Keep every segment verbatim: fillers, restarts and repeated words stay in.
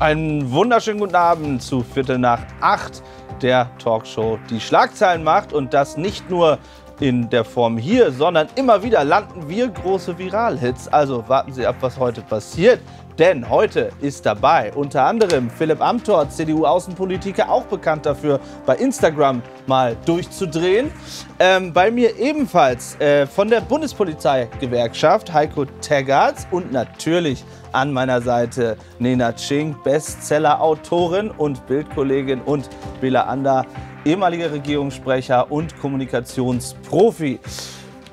Einen wunderschönen guten Abend zu Viertel nach acht, der Talkshow, die Schlagzeilen macht. Und das nicht nur in der Form hier, sondern immer wieder landen wir große Viral-Hits. Also warten Sie ab, was heute passiert. Denn heute ist dabei unter anderem Philipp Amthor, C D U-Außenpolitiker, auch bekannt dafür, bei Instagram mal durchzudrehen. Ähm, bei mir ebenfalls äh, von der Bundespolizeigewerkschaft Heiko Taggartz und natürlich an meiner Seite Nena Ching, Bestseller-Autorin und Bildkollegin, und Bela Ander, ehemaliger Regierungssprecher und Kommunikationsprofi.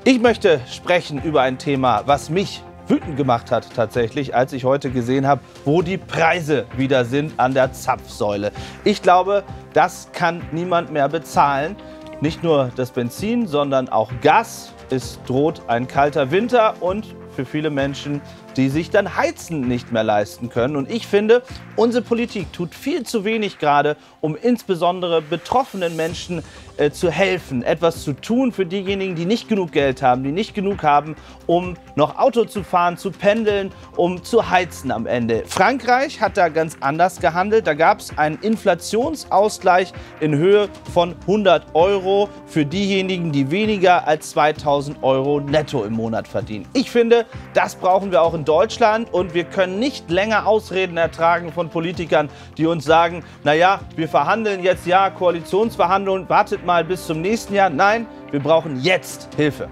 Ich möchte sprechen über ein Thema, was mich wütend gemacht hat tatsächlich, als ich heute gesehen habe, wo die Preise wieder sind an der Zapfsäule. Ich glaube, das kann niemand mehr bezahlen. Nicht nur das Benzin, sondern auch Gas. Es droht ein kalter Winter und für viele Menschen, die sich dann Heizen nicht mehr leisten können. Und ich finde, unsere Politik tut viel zu wenig gerade, um insbesondere betroffenen Menschen äh, zu helfen, etwas zu tun für diejenigen, die nicht genug Geld haben, die nicht genug haben, um noch Auto zu fahren, zu pendeln, um zu heizen am Ende. Frankreich hat da ganz anders gehandelt. Da gab es einen Inflationsausgleich in Höhe von hundert Euro für diejenigen, die weniger als zweitausend Euro netto im Monat verdienen. Ich finde, das brauchen wir auch in Deutschland, und wir können nicht länger Ausreden ertragen von Politikern, die uns sagen, naja, wir verhandeln jetzt, ja, Koalitionsverhandlungen, wartet mal bis zum nächsten Jahr. Nein, wir brauchen jetzt Hilfe.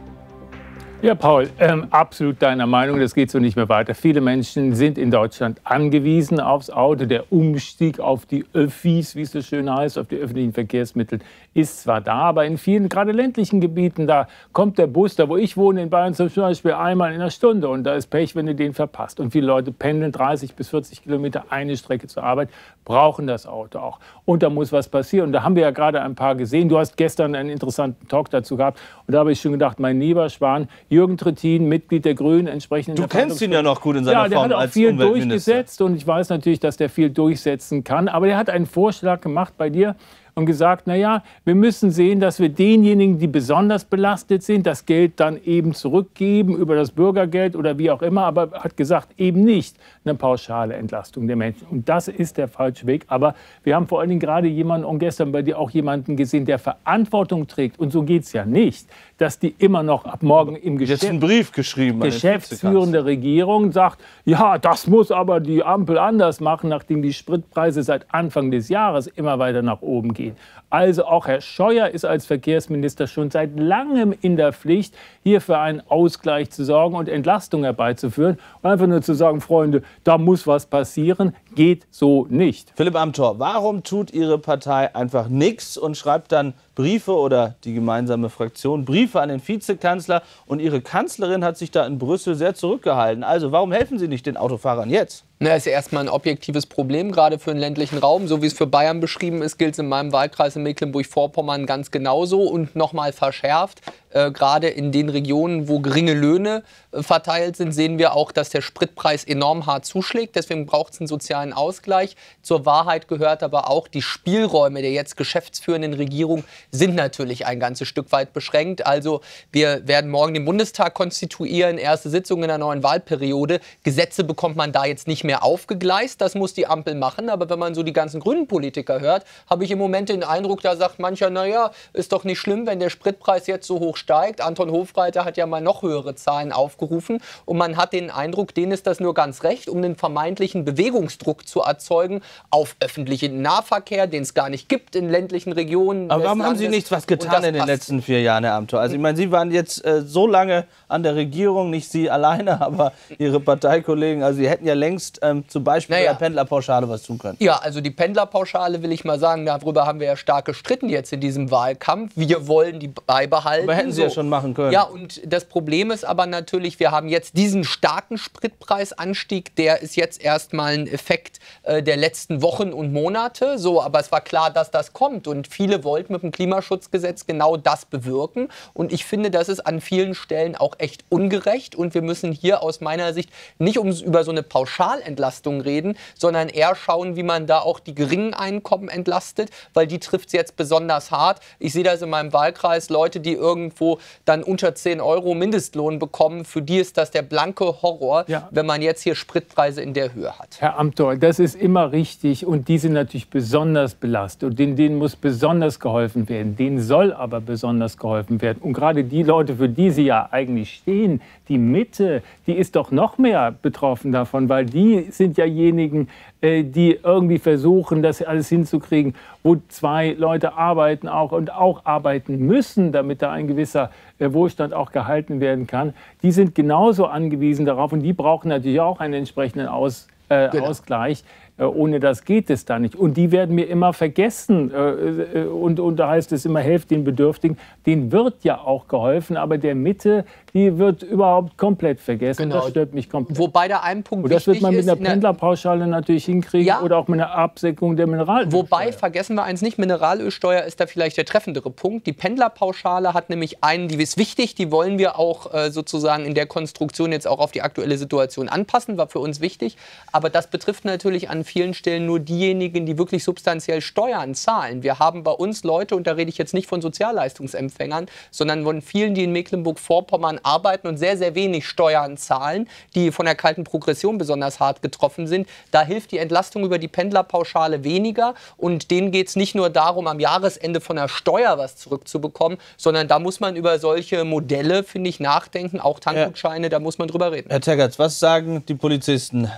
Ja, Paul, ähm, absolut deiner Meinung, das geht so nicht mehr weiter. Viele Menschen sind in Deutschland angewiesen aufs Auto. Der Umstieg auf die Öffis, wie es so schön heißt, auf die öffentlichen Verkehrsmittel, ist zwar da, aber in vielen, gerade ländlichen Gebieten, da kommt der Bus, da wo ich wohne in Bayern zum Beispiel, einmal in der Stunde, und da ist Pech, wenn du den verpasst. Und viele Leute pendeln dreißig bis vierzig Kilometer eine Strecke zur Arbeit, brauchen das Auto auch. Und da muss was passieren. Und da haben wir ja gerade ein paar gesehen. Du hast gestern einen interessanten Talk dazu gehabt, und da habe ich schon gedacht, mein lieber Schwan, Jürgen Trittin, Mitglied der Grünen, entsprechend. Du kennst ihn ja noch gut in seiner Form. Ja, der Form hat auch als viel durchgesetzt, und ich weiß natürlich, dass der viel durchsetzen kann. Aber der hat einen Vorschlag gemacht bei dir und gesagt, naja, wir müssen sehen, dass wir denjenigen, die besonders belastet sind, das Geld dann eben zurückgeben über das Bürgergeld oder wie auch immer. Aber hat gesagt, eben nicht eine pauschale Entlastung der Menschen. Und das ist der falsche Weg. Aber wir haben vor allen Dingen gerade jemanden, und gestern bei dir auch jemanden gesehen, der Verantwortung trägt. Und so geht es ja nicht, dass die immer noch ab morgen im Geschäft... Jetzt einen Brief geschrieben. Geschäftsführende Regierung sagt, ja, das muss aber die Ampel anders machen, nachdem die Spritpreise seit Anfang des Jahres immer weiter nach oben gehen. Also auch Herr Scheuer ist als Verkehrsminister schon seit langem in der Pflicht, hier für einen Ausgleich zu sorgen und Entlastung herbeizuführen. Und einfach nur zu sagen, Freunde, da muss was passieren, geht so nicht. Philipp Amthor, warum tut Ihre Partei einfach nichts und schreibt dann Briefe, oder die gemeinsame Fraktion, Briefe an den Vizekanzler, und Ihre Kanzlerin hat sich da in Brüssel sehr zurückgehalten. Also warum helfen Sie nicht den Autofahrern jetzt? Na, ist ja erstmal ein objektives Problem, gerade für den ländlichen Raum. So wie es für Bayern beschrieben ist, gilt es in meinem Wahlkreis in Mecklenburg-Vorpommern ganz genauso und nochmal verschärft. Äh, gerade in den Regionen, wo geringe Löhne äh, verteilt sind, sehen wir auch, dass der Spritpreis enorm hart zuschlägt. Deswegen braucht es einen sozialen Ausgleich. Zur Wahrheit gehört aber auch, die Spielräume der jetzt geschäftsführenden Regierung sind natürlich ein ganzes Stück weit beschränkt. Also wir werden morgen den Bundestag konstituieren, erste Sitzung in der neuen Wahlperiode. Gesetze bekommt man da jetzt nicht mehr aufgegleist, das muss die Ampel machen. Aber wenn man so die ganzen grünen Politiker hört, habe ich im Moment den Eindruck, da sagt mancher, naja, ist doch nicht schlimm, wenn der Spritpreis jetzt so hoch steigt. Steigt. Anton Hofreiter hat ja mal noch höhere Zahlen aufgerufen, und man hat den Eindruck, denen ist das nur ganz recht, um den vermeintlichen Bewegungsdruck zu erzeugen auf öffentlichen Nahverkehr, den es gar nicht gibt in ländlichen Regionen. Aber warum haben Sie nichts was getan in den letzten vier Jahren, Herr Amthor? Also ich meine, Sie waren jetzt äh, so lange an der Regierung, nicht Sie alleine, aber Ihre Parteikollegen, also Sie hätten ja längst ähm, zum Beispiel naja. der Pendlerpauschale was tun können. Ja, also die Pendlerpauschale, will ich mal sagen, darüber haben wir ja stark gestritten jetzt in diesem Wahlkampf. Wir wollen die beibehalten. Aber Sie ja schon machen können. Ja, und das Problem ist aber natürlich, wir haben jetzt diesen starken Spritpreisanstieg, der ist jetzt erstmal ein Effekt äh, der letzten Wochen und Monate, so, aber es war klar, dass das kommt, und viele wollten mit dem Klimaschutzgesetz genau das bewirken, und ich finde, das ist an vielen Stellen auch echt ungerecht, und wir müssen hier aus meiner Sicht nicht um, über so eine Pauschalentlastung reden, sondern eher schauen, wie man da auch die geringen Einkommen entlastet, weil die trifft es jetzt besonders hart. Ich sehe das in meinem Wahlkreis, Leute, die irgendwo netto dann unter zehn Euro Mindestlohn bekommen. Für die ist das der blanke Horror, ja, wenn man jetzt hier Spritpreise in der Höhe hat. Herr Amthor, das ist immer richtig und die sind natürlich besonders belastet und denen, denen muss besonders geholfen werden. Denen soll aber besonders geholfen werden. Und gerade die Leute, für die sie ja eigentlich stehen, die Mitte, die ist doch noch mehr betroffen davon, weil die sind jajenigen, die irgendwie versuchen, das alles hinzukriegen, wo zwei Leute arbeiten auch und auch arbeiten müssen, damit da ein gewisser Wohlstand auch gehalten werden kann. Die sind genauso angewiesen darauf und die brauchen natürlich auch einen entsprechenden Aus, äh, genau. Ausgleich. Äh, ohne das geht es da nicht. Und die werden mir immer vergessen. Äh, und, und da heißt es immer, helft den Bedürftigen. Denen wird ja auch geholfen, aber der Mitte, die wird überhaupt komplett vergessen. Genau. Das stört mich komplett. Wobei da ein Punkt wichtig ist. Und das wird man mit einer Pendlerpauschale natürlich hinkriegen, ja, oder auch mit einer Absenkung der Mineralölsteuer. Wobei, vergessen wir eins nicht, Mineralölsteuer ist da vielleicht der treffendere Punkt. Die Pendlerpauschale hat nämlich einen, die ist wichtig, die wollen wir auch äh, sozusagen in der Konstruktion jetzt auch auf die aktuelle Situation anpassen, war für uns wichtig. Aber das betrifft natürlich an vielen Stellen nur diejenigen, die wirklich substanziell Steuern zahlen. Wir haben bei uns Leute, und da rede ich jetzt nicht von Sozialleistungsempfängern, sondern von vielen, die in Mecklenburg-Vorpommern arbeiten und sehr, sehr wenig Steuern zahlen, die von der kalten Progression besonders hart getroffen sind. Da hilft die Entlastung über die Pendlerpauschale weniger und denen geht es nicht nur darum, am Jahresende von der Steuer was zurückzubekommen, sondern da muss man über solche Modelle, finde ich, nachdenken, auch Tankgutscheine, ja, da muss man drüber reden. Herr Taggartz, was sagen die Polizisten?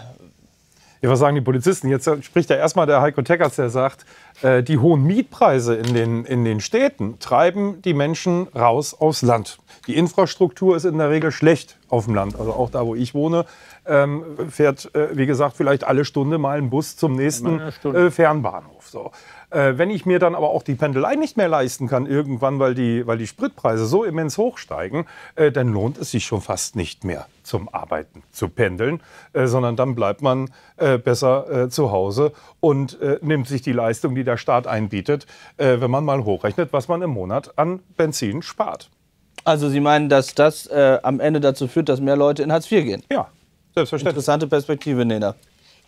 Ja, was sagen die Polizisten? Jetzt spricht ja erstmal der Heiko Taggartz, der sagt, äh, die hohen Mietpreise in den, in den Städten treiben die Menschen raus aufs Land. Die Infrastruktur ist in der Regel schlecht auf dem Land. Also auch da, wo ich wohne, ähm, fährt, äh, wie gesagt, vielleicht alle Stunde mal ein Bus zum nächsten äh, Fernbahnhof. So. Äh, wenn ich mir dann aber auch die Pendelei nicht mehr leisten kann irgendwann, weil die, weil die Spritpreise so immens hochsteigen, äh, dann lohnt es sich schon fast nicht mehr, zum Arbeiten zu pendeln, äh, sondern dann bleibt man äh, besser äh, zu Hause und äh, nimmt sich die Leistung, die der Staat einbietet, äh, wenn man mal hochrechnet, was man im Monat an Benzin spart. Also Sie meinen, dass das äh, am Ende dazu führt, dass mehr Leute in Hartz vier gehen? Ja, selbstverständlich. Interessante Perspektive, Nena.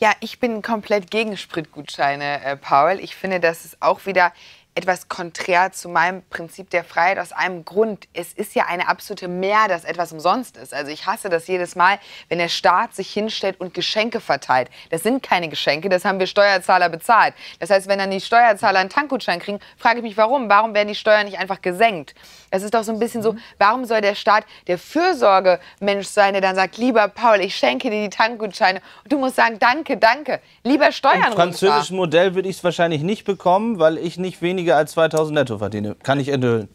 Ja, ich bin komplett gegen Spritgutscheine, äh, Paul. Ich finde, das ist auch wieder etwas konträr zu meinem Prinzip der Freiheit aus einem Grund. Es ist ja eine absolute Mehr, dass etwas umsonst ist. Also ich hasse das jedes Mal, wenn der Staat sich hinstellt und Geschenke verteilt. Das sind keine Geschenke, das haben wir Steuerzahler bezahlt. Das heißt, wenn dann die Steuerzahler einen Tankgutschein kriegen, frage ich mich, warum? Warum werden die Steuern nicht einfach gesenkt? Das ist doch so ein bisschen so, warum soll der Staat der Fürsorgemensch sein, der dann sagt, lieber Paul, ich schenke dir die Tankgutscheine. Und du musst sagen, danke, danke, lieber Steuern runter. Im französischen Modell würde ich es wahrscheinlich nicht bekommen, weil ich nicht weniger als zweitausend netto verdiene. Kann ich enthüllen.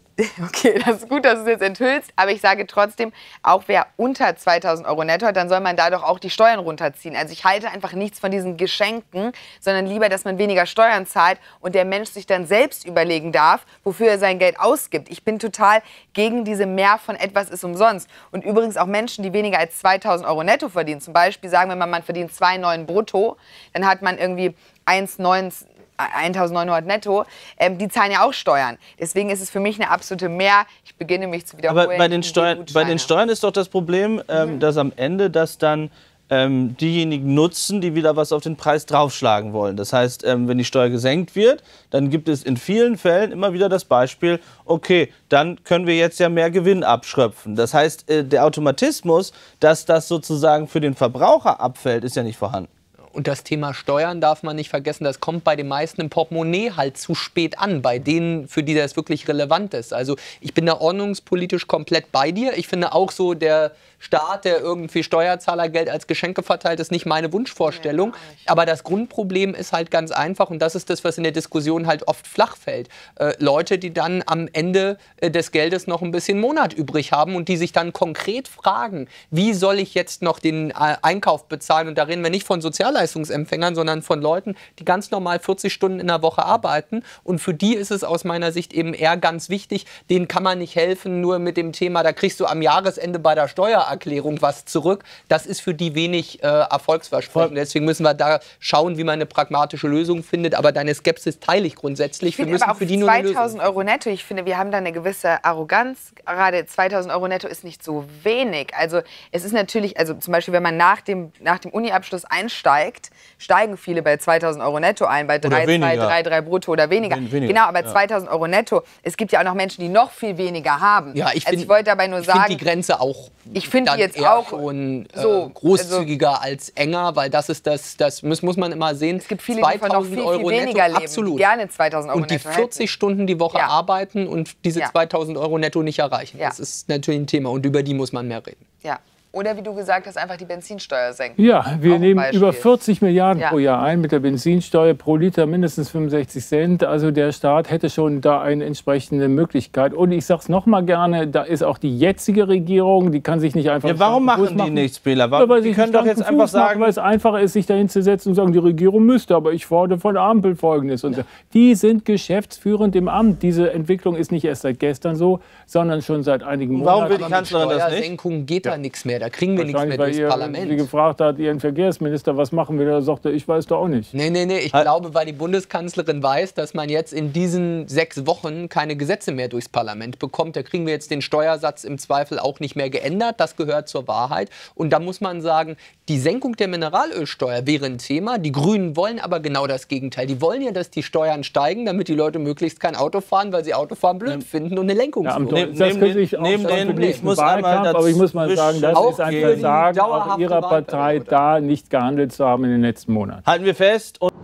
Okay, das ist gut, dass du es jetzt enthüllst. Aber ich sage trotzdem, auch wer unter zweitausend Euro netto hat, dann soll man da doch auch die Steuern runterziehen. Also ich halte einfach nichts von diesen Geschenken, sondern lieber, dass man weniger Steuern zahlt und der Mensch sich dann selbst überlegen darf, wofür er sein Geld ausgibt. Ich bin total gegen diese Mehr von etwas ist umsonst. Und übrigens auch Menschen, die weniger als zweitausend Euro netto verdienen. Zum Beispiel sagen wir mal, man verdient zwei Komma neun brutto, dann hat man irgendwie eins Komma neun eintausendneunhundert netto, ähm, die zahlen ja auch Steuern. Deswegen ist es für mich eine absolute Mehr. Ich beginne mich zu wiederholen. Aber bei den, Steuern, bei den Steuern ist doch das Problem, ähm, mhm. dass am Ende das dann ähm, diejenigen nutzen, die wieder was auf den Preis draufschlagen wollen. Das heißt, ähm, wenn die Steuer gesenkt wird, dann gibt es in vielen Fällen immer wieder das Beispiel, okay, dann können wir jetzt ja mehr Gewinn abschöpfen. Das heißt, äh, der Automatismus, dass das sozusagen für den Verbraucher abfällt, ist ja nicht vorhanden. Und das Thema Steuern darf man nicht vergessen, das kommt bei den meisten im Portemonnaie halt zu spät an, bei denen, für die das wirklich relevant ist. Also ich bin da ordnungspolitisch komplett bei dir. Ich finde auch so, der Staat, der irgendwie Steuerzahlergeld als Geschenke verteilt, ist nicht meine Wunschvorstellung. Aber das Grundproblem ist halt ganz einfach und das ist das, was in der Diskussion halt oft flach fällt. Äh, Leute, die dann am Ende äh, des Geldes noch ein bisschen Monat übrig haben und die sich dann konkret fragen, wie soll ich jetzt noch den äh, Einkauf bezahlen? Und da reden wir nicht von Sozialleistungen, Leistungsempfängern, sondern von Leuten, die ganz normal vierzig Stunden in der Woche arbeiten. Und für die ist es aus meiner Sicht eben eher ganz wichtig, denen kann man nicht helfen, nur mit dem Thema, da kriegst du am Jahresende bei der Steuer Steuererklärung was zurück. Das ist für die wenig äh, erfolgsversprechend. Deswegen müssen wir da schauen, wie man eine pragmatische Lösung findet. Aber deine Skepsis teile ich grundsätzlich. Ich wir müssen aber auch für die nur zweitausend Euro netto. Ich finde, wir haben da eine gewisse Arroganz. Gerade zweitausend Euro netto ist nicht so wenig. Also es ist natürlich, also zum Beispiel, wenn man nach dem, nach dem Uni-Abschluss einsteigt, steigen viele bei zweitausend Euro netto ein, bei drei Komma zwei drei drei brutto oder weniger. Wen, weniger. Genau, aber ja. zweitausend Euro netto. Es gibt ja auch noch Menschen, die noch viel weniger haben. Ja, ich also find, ich wollte dabei nur ich sagen, die Grenze auch. Ich finde jetzt auch schon, äh, so großzügiger also, als enger, weil das ist das, das muss, muss man immer sehen. Es gibt viele, die von noch viel, viel Euro weniger netto, leben, absolut. Gerne zweitausend Euro und die netto vierzig Stunden die Woche ja. arbeiten und diese ja. zweitausend Euro netto nicht erreichen. Ja. Das ist natürlich ein Thema und über die muss man mehr reden. Ja. Oder wie du gesagt hast, einfach die Benzinsteuer senken. Ja, wir nehmen über vierzig Milliarden ja. pro Jahr ein mit der Benzinsteuer, pro Liter mindestens fünfundsechzig Cent. Also der Staat hätte schon da eine entsprechende Möglichkeit. Und ich sage es noch mal gerne, da ist auch die jetzige Regierung, die kann sich nicht einfach... Ja, warum machen die machen. nichts, Bela? Die können doch jetzt Fuß einfach sagen... Machen, weil es einfacher ist, sich dahin zu setzen und sagen, die Regierung müsste, aber ich fordere von der Ampel Folgendes. Ja. Und so. Die sind geschäftsführend im Amt. Diese Entwicklung ist nicht erst seit gestern so, sondern schon seit einigen Monaten. Warum will die Kanzlerin das nicht? Steuersenkung geht ja. da nichts mehr. Da kriegen wir nichts mehr durchs ihr, Parlament. Sie gefragt hat, ihren Verkehrsminister, was machen wir? Da sagte er, ich weiß doch auch nicht. Nee, nee, nee. Ich halt. glaube, weil die Bundeskanzlerin weiß, dass man jetzt in diesen sechs Wochen keine Gesetze mehr durchs Parlament bekommt. Da kriegen wir jetzt den Steuersatz im Zweifel auch nicht mehr geändert. Das gehört zur Wahrheit. Und da muss man sagen, die Senkung der Mineralölsteuer wäre ein Thema. Die Grünen wollen aber genau das Gegenteil. Die wollen ja, dass die Steuern steigen, damit die Leute möglichst kein Auto fahren, weil sie Autofahren blöd ja. finden und eine Lenkungsflut. Ja, das nehm, könnte ich auch nehm, nehm, ich muss einmal das aber ich muss mal sagen, das ist ein Versagen auch Ihrer Partei, da nicht gehandelt zu haben in den letzten Monaten. Halten wir fest. Und